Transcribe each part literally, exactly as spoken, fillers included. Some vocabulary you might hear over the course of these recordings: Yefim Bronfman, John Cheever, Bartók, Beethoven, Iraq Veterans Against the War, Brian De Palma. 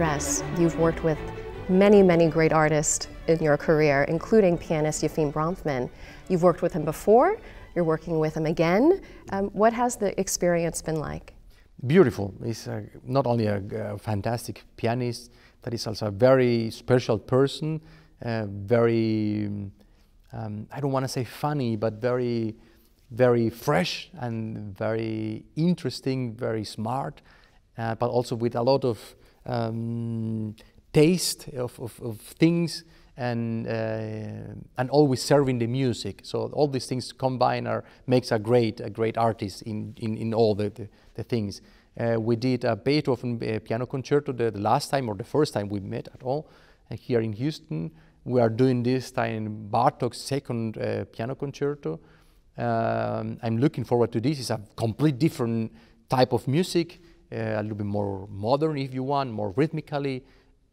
address. You've worked with many, many great artists in your career, including pianist Yefim Bronfman. You've worked with him before, you're working with him again. Um, what has the experience been like? Beautiful. He's uh, not only a, a fantastic pianist, but he's also a very special person, uh, very, um, I don't want to say funny, but very, very fresh and very interesting, very smart, uh, but also with a lot of um, taste of, of, of things and, uh, and always serving the music. So all these things combined are, makes a great, a great artist in, in, in all the, the, the things. Uh, we did a Beethoven uh, piano concerto the, the last time or the first time we met at all uh, here in Houston. We are doing this time Bartók's second uh, piano concerto. Um, I'm looking forward to this. It's a complete different type of music, uh, a little bit more modern if you want, more rhythmically,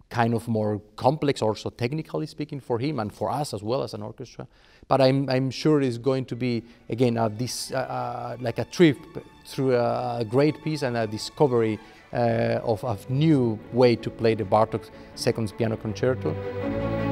kind of more complex also technically speaking for him and for us as well as an orchestra. But I'm, I'm sure it's going to be, again, uh, this, uh, uh, like a trip through a great piece and a discovery uh, of a new way to play the Bartók's Second Piano Concerto.